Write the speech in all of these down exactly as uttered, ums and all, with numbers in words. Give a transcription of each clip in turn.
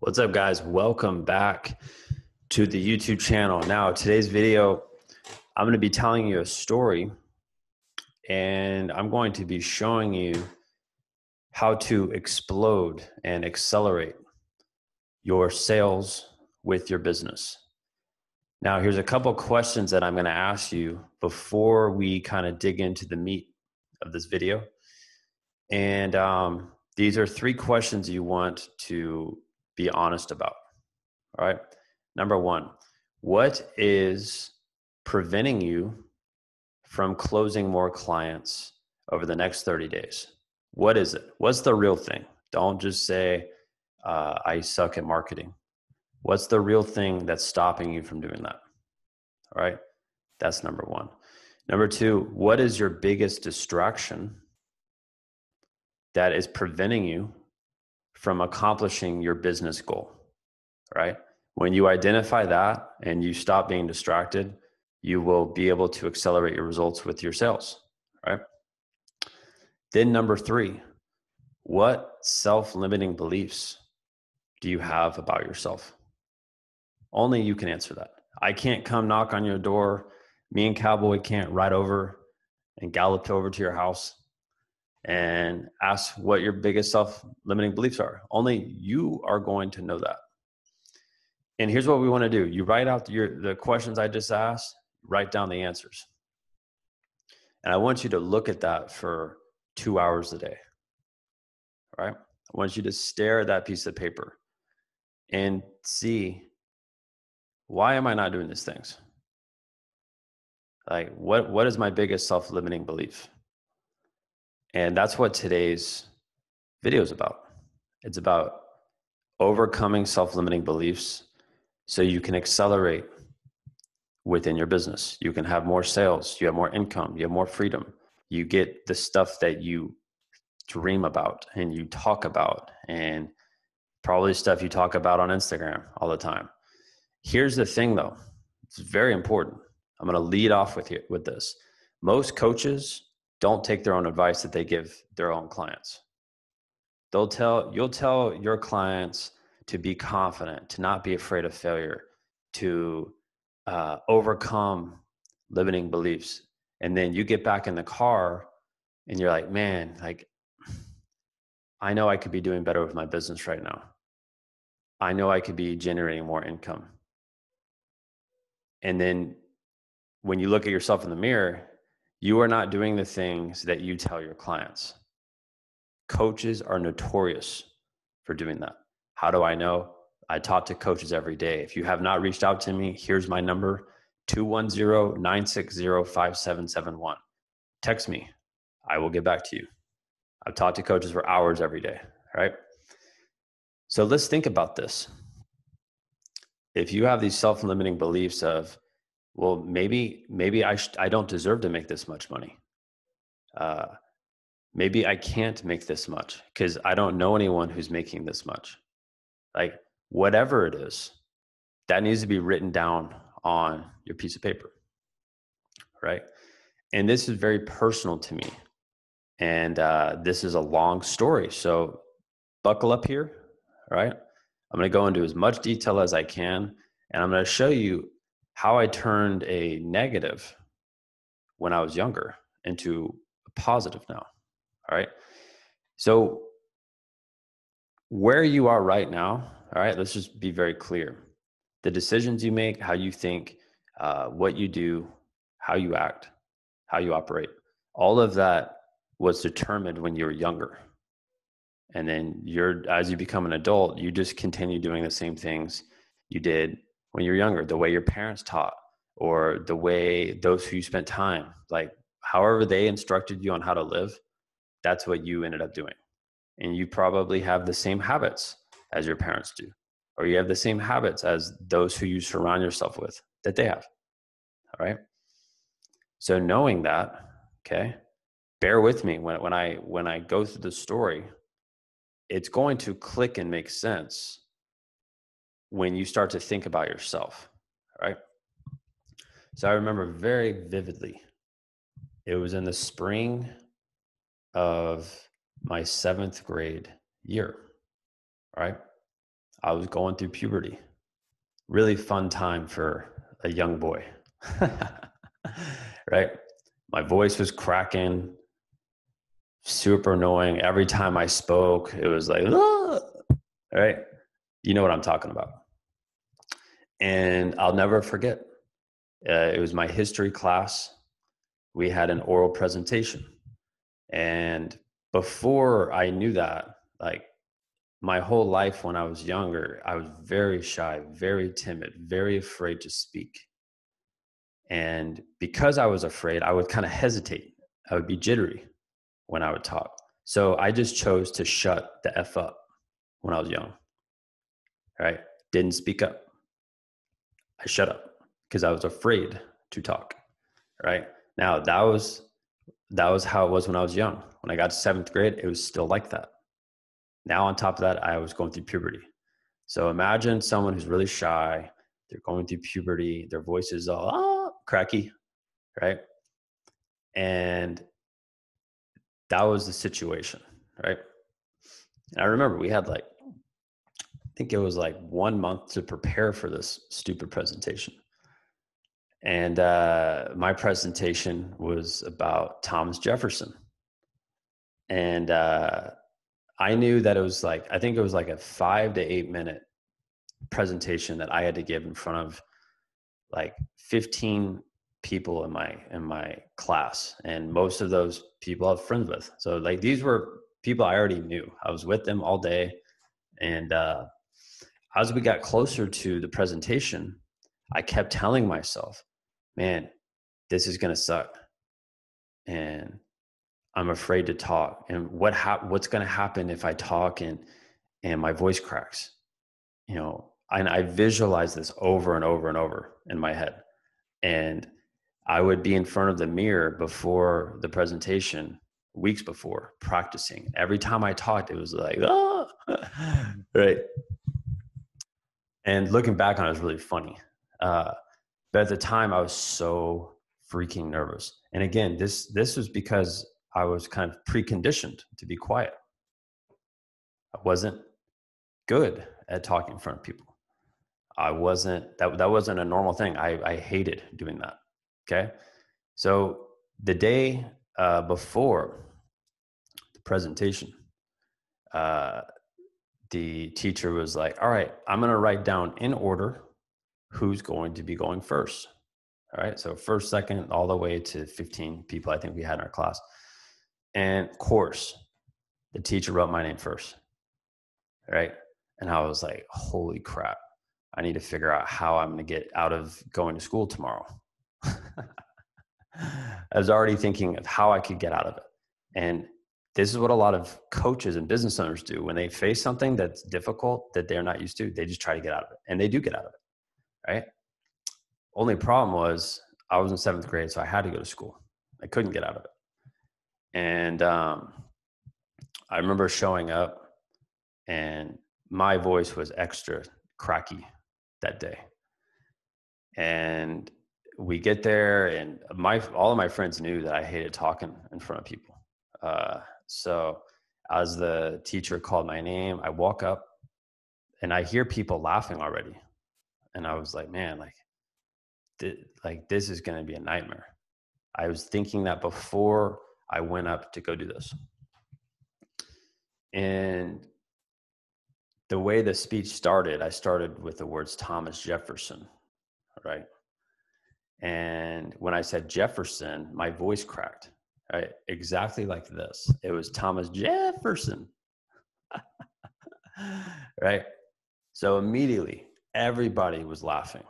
What's up, guys? Welcome back to the YouTube channel. Now, today's video, I'm going to be telling you a story, and I'm going to be showing you how to explode and accelerate your sales with your business. Now, here's a couple questions that I'm going to ask you before we kind of dig into the meat of this video. And um, these are three questions you want to be honest about. All right. Number one, what is preventing you from closing more clients over the next thirty days? What is it? What's the real thing? Don't just say, uh, I suck at marketing. What's the real thing that's stopping you from doing that? All right. That's number one. Number two, what is your biggest distraction that is preventing you from accomplishing your business goal, right? When you identify that and you stop being distracted, you will be able to accelerate your results with your sales, right? Then number three, what self-limiting beliefs do you have about yourself? Only you can answer that. I can't come knock on your door. Me and Cowboy can't ride over and gallop over to your house and ask what your biggest self-limiting beliefs are. Only you are going to know that. And here's what we want to do. You write out your, the questions I just asked, write down the answers. And I want you to look at that for two hours a day, all right? I want you to stare at that piece of paper and see, why am I not doing these things? Like, what, what is my biggest self-limiting belief? And that's what today's video is about. It's about overcoming self-limiting beliefs so you can accelerate within your business. You can have more sales, you have more income, you have more freedom. You get the stuff that you dream about and you talk about, and probably stuff you talk about on Instagram all the time. Here's the thing though, it's very important. I'm gonna lead off with you with this. Most coaches don't take their own advice that they give their own clients. They'll tell, you'll tell your clients to be confident, to not be afraid of failure, to uh, overcome limiting beliefs. And then you get back in the car and you're like, man, like, I know I could be doing better with my business right now. I know I could be generating more income. And then when you look at yourself in the mirror, you are not doing the things that you tell your clients. Coaches are notorious for doing that. How do I know? I talk to coaches every day. If you have not reached out to me, here's my number, two one zero, nine six zero, five seven seven one. Text me. I will get back to you. I've talked to coaches for hours every day, right? So let's think about this. If you have these self-limiting beliefs of, well, maybe maybe I, sh I don't deserve to make this much money. Uh, maybe I can't make this much because I don't know anyone who's making this much. Like, whatever it is, that needs to be written down on your piece of paper, right? And this is very personal to me. And uh, this is a long story. So buckle up here, all right? I'm gonna go into as much detail as I can, and I'm gonna show you how I turned a negative when I was younger into a positive now, all right? So where you are right now, all right, let's just be very clear. The decisions you make, how you think, uh, what you do, how you act, how you operate, all of that was determined when you were younger. And then you're, as you become an adult, you just continue doing the same things you did when you're younger, the way your parents taught, or the way those who you spent time, like however they instructed you on how to live, that's what you ended up doing. And you probably have the same habits as your parents do, or you have the same habits as those who you surround yourself with that they have, all right? So knowing that, okay, bear with me. When, when, I, when I go through the story, it's going to click and make sense when you start to think about yourself, right? So I remember very vividly, it was in the spring of my seventh grade year, right? I was going through puberty. Really fun time for a young boy, right? My voice was cracking, super annoying. Every time I spoke, it was like, ah! Right? You know what I'm talking about. And I'll never forget. Uh, it was my history class. We had an oral presentation. And before I knew that, like my whole life when I was younger, I was very shy, very timid, very afraid to speak. And because I was afraid, I would kind of hesitate. I would be jittery when I would talk. So I just chose to shut the F up when I was young, right? Didn't speak up. I shut up because I was afraid to talk, right? Now that was, that was how it was when I was young. When I got to seventh grade, it was still like that. Now on top of that, I was going through puberty. So imagine someone who's really shy, they're going through puberty, their voice is all ah, cracky, right? And that was the situation, right? And I remember we had like, I think it was like one month to prepare for this stupid presentation. And uh, my presentation was about Thomas Jefferson. And uh, I knew that it was like, I think it was like a five to eight minute presentation that I had to give in front of like fifteen people in my, in my class. And most of those people I was friends with. So like, these were people I already knew. I was with them all day. And uh, as we got closer to the presentation, I kept telling myself, man, this is going to suck. And I'm afraid to talk. And what hap- what's going to happen if I talk and, and my voice cracks? You know, and I visualized this over and over and over in my head. And I would be in front of the mirror before the presentation, weeks before, practicing. Every time I talked, it was like, ah, right. And looking back on it, it was really funny. Uh, but at the time I was so freaking nervous. And again, this, this was because I was kind of preconditioned to be quiet. I wasn't good at talking in front of people. I wasn't, that, that wasn't a normal thing. I, I hated doing that. Okay. So the day, uh, before the presentation, uh, the teacher was like, all right, I'm going to write down in order who's going to be going first. All right. So first, second, all the way to fifteen people I think we had in our class. And of course, the teacher wrote my name first. All right. And I was like, holy crap. I need to figure out how I'm going to get out of going to school tomorrow. I was already thinking of how I could get out of it. And this is what a lot of coaches and business owners do when they face something that's difficult that they're not used to. They just try to get out of it, and they do get out of it. Right. Only problem was I was in seventh grade, so I had to go to school. I couldn't get out of it. And um, I remember showing up, and my voice was extra cracky that day. And we get there, and my all of my friends knew that I hated talking in front of people. Uh, so as the teacher called my name, I walk up, and I hear people laughing already. And I was like, man, like, th- like this is going to be a nightmare. I was thinking that before I went up to go do this. And the way the speech started, I started with the words Thomas Jefferson, right? And when I said Jefferson, my voice cracked, right? Exactly like this. It was Thomas Jefferson, right? So immediately, everybody was laughing.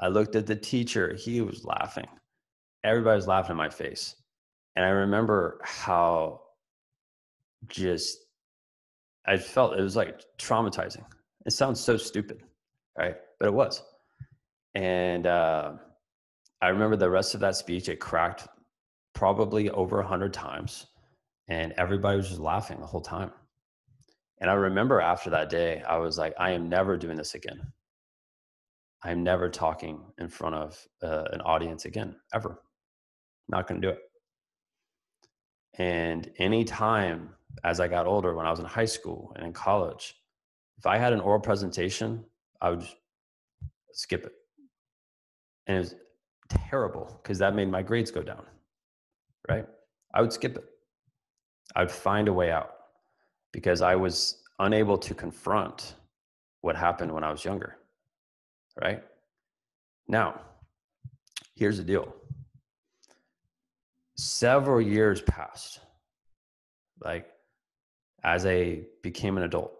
I looked at the teacher. He was laughing. Everybody was laughing in my face. And I remember how just I felt it was like traumatizing. It sounds so stupid, right? But it was. And uh, I remember the rest of that speech. It cracked probably over a hundred times. And everybody was just laughing the whole time. And I remember after that day, I was like, I am never doing this again. I'm never talking in front of uh, an audience again, ever. Not going to do it. And any time as I got older, when I was in high school and in college, if I had an oral presentation, I would skip it. And it was terrible because that made my grades go down, right? I would skip it. I would find a way out because I was unable to confront what happened when I was younger, right? Now, here's the deal. Several years passed, like as I became an adult,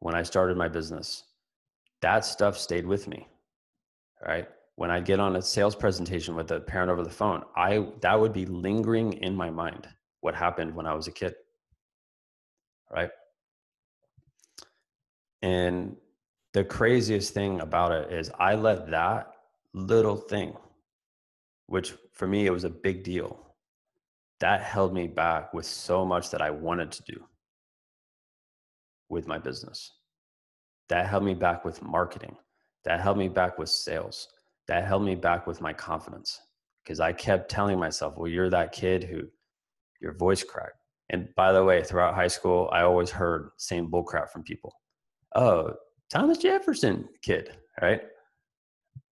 when I started my business, that stuff stayed with me, right? When I'd get on a sales presentation with a parent over the phone, I that would be lingering in my mind, what happened when I was a kid, right? And the craziest thing about it is I let that little thing, which for me, it was a big deal, that held me back with so much that I wanted to do with my business. That held me back with marketing. That held me back with sales. That held me back with my confidence. Because I kept telling myself, well, you're that kid who your voice cracked. And by the way, throughout high school, I always heard same bullcrap from people. Oh, Thomas Jefferson kid, right?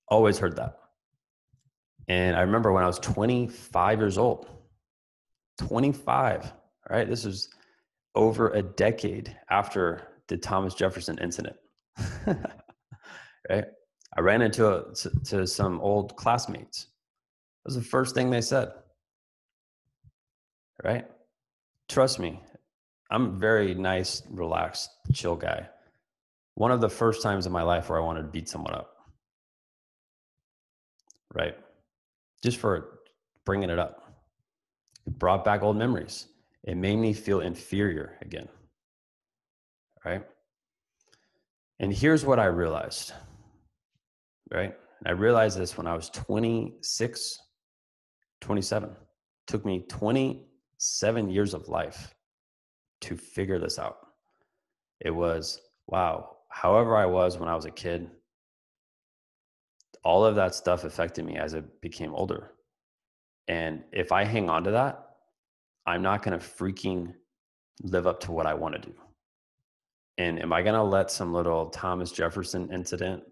Always heard that. And I remember when I was twenty-five years old, twenty-five, right? This was over a decade after the Thomas Jefferson incident, right? I ran into a, to some old classmates. That was the first thing they said, right? Trust me, I'm a very nice, relaxed, chill guy. One of the first times in my life where I wanted to beat someone up, right? Just for bringing it up. It brought back old memories. It made me feel inferior again, right? And here's what I realized, right? I realized this when I was twenty-six, twenty-seven. It took me twenty-seven years of life to figure this out. It was, wow, however I was when I was a kid, all of that stuff affected me as I became older. And if I hang on to that, I'm not going to freaking live up to what I want to do. And am I going to let some little Thomas Jefferson incident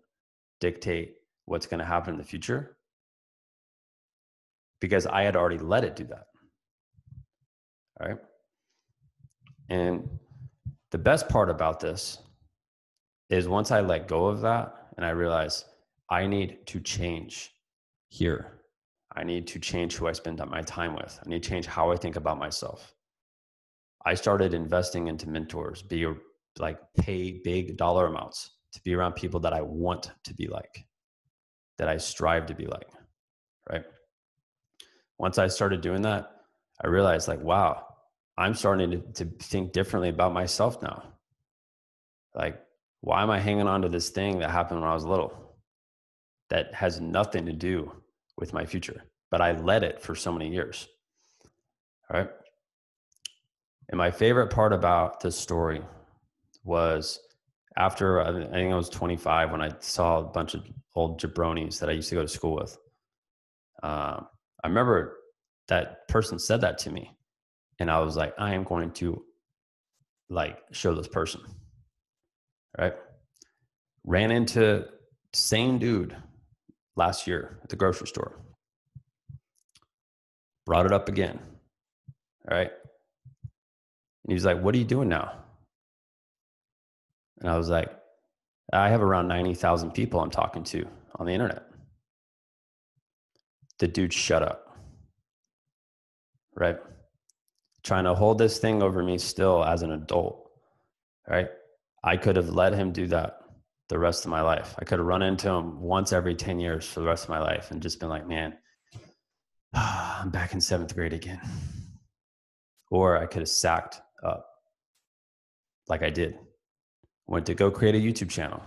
dictate what's going to happen in the future? Because I had already let it do that. All right. And the best part about this is once I let go of that and I realized I need to change here. I need to change who I spend my time with. I need to change how I think about myself. I started investing into mentors, be like pay big dollar amounts to be around people that I want to be like, that I strive to be like, right? Once I started doing that, I realized like, wow, I'm starting to, to think differently about myself now. Like, why am I hanging on to this thing that happened when I was little? That has nothing to do with my future, but I led it for so many years, all right? And my favorite part about this story was after, I think I was twenty-five, when I saw a bunch of old jabronis that I used to go to school with. Um, I remember that person said that to me and I was like, I am going to like show this person, all right? Ran into same dude last year at the grocery store. Brought it up again. All right. And he was like, what are you doing now? And I was like, I have around ninety thousand people I'm talking to on the internet. The dude shut up. Right. Trying to hold this thing over me still as an adult. Right. I could have let him do that the rest of my life. I could have run into him once every ten years for the rest of my life and just been like, man, I'm back in seventh grade again. Or I could have sacked up like I did. Went to go create a YouTube channel.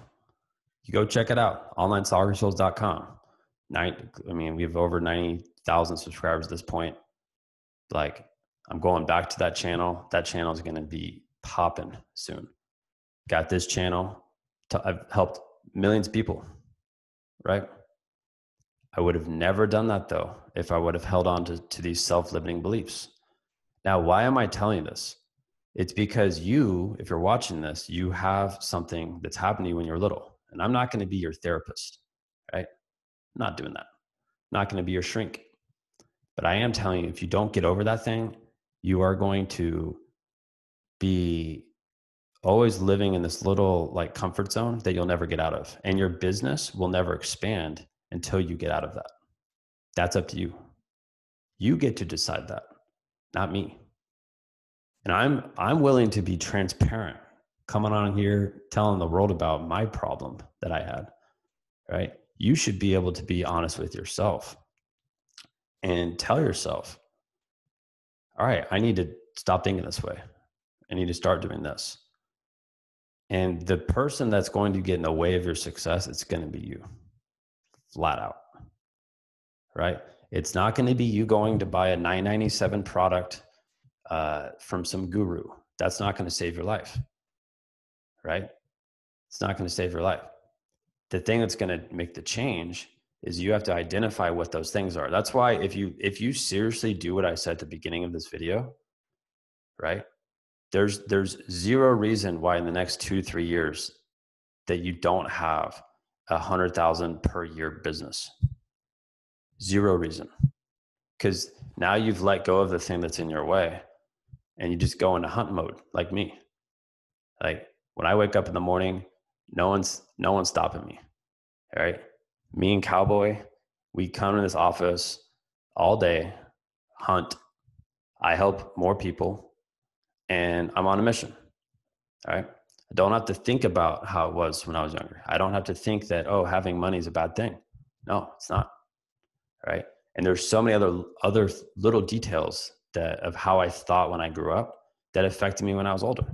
You go check it out, online soccer souls dot com. I mean, we have over ninety thousand subscribers at this point. Like, I'm going back to that channel. That channel is going to be popping soon. Got this channel. I've helped millions of people, right? I would have never done that though, if I would have held on to, to these self-limiting beliefs. Now, why am I telling this? It's because you, if you're watching this, you have something that's happened to you when you're little. And I'm not going to be your therapist, right? I'm not doing that. I'm not going to be your shrink. But I am telling you, if you don't get over that thing, you are going to be always living in this little like comfort zone that you'll never get out of. And your business will never expand until you get out of that. That's up to you. You get to decide that, not me. And I'm, I'm willing to be transparent, coming on here, telling the world about my problem that I had, right? You should be able to be honest with yourself and tell yourself, all right, I need to stop thinking this way. I need to start doing this. And the person that's going to get in the way of your success, it's going to be you, flat out, right? It's not going to be you going to buy a nine ninety-seven product uh, from some guru. That's not going to save your life, right? It's not going to save your life. The thing that's going to make the change is you have to identify what those things are. That's why if you, if you seriously do what I said at the beginning of this video, right? There's, there's zero reason why in the next two, three years that you don't have a hundred thousand per year business. Zero reason. Because now you've let go of the thing that's in your way and you just go into hunt mode like me. Like when I wake up in the morning, no one's, no one's stopping me. All right. Me and Cowboy, we come to this office all day, hunt. I help more people. And I'm on a mission, all right? I don't have to think about how it was when I was younger. I don't have to think that, oh, having money is a bad thing. No, it's not, all right? And there's so many other other little details that of how I thought when I grew up that affected me when I was older.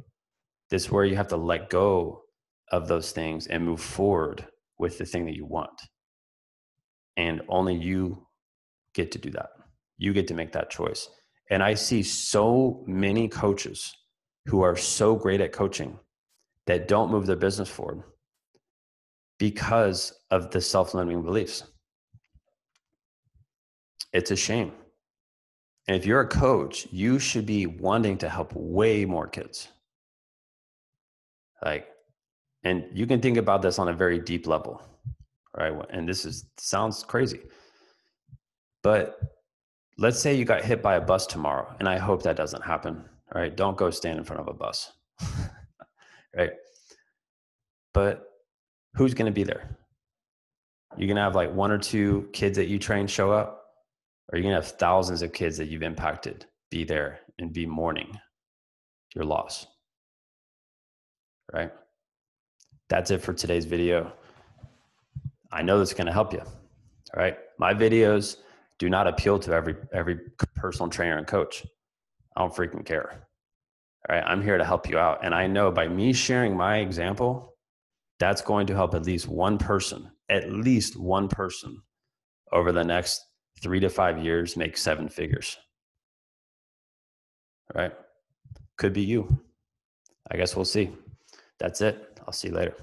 This is where you have to let go of those things and move forward with the thing that you want. And only you get to do that. You get to make that choice. And I see so many coaches who are so great at coaching that don't move their business forward because of the self-limiting beliefs. It's a shame. And if you're a coach, you should be wanting to help way more kids. Like, and you can think about this on a very deep level, right? And this is sounds crazy, but let's say you got hit by a bus tomorrow, and I hope that doesn't happen, all right? Don't go stand in front of a bus, right? But who's going to be there? You're going to have like one or two kids that you train show up, or you're going to have thousands of kids that you've impacted be there and be mourning your loss, right? That's it for today's video. I know that's going to help you, all right? My videos do not appeal to every every personal trainer and coach. I don't freaking care. All right, I'm here to help you out. And I know by me sharing my example, that's going to help at least one person, at least one person over the next three to five years make seven figures. All right, could be you. I guess we'll see. That's it. I'll see you later.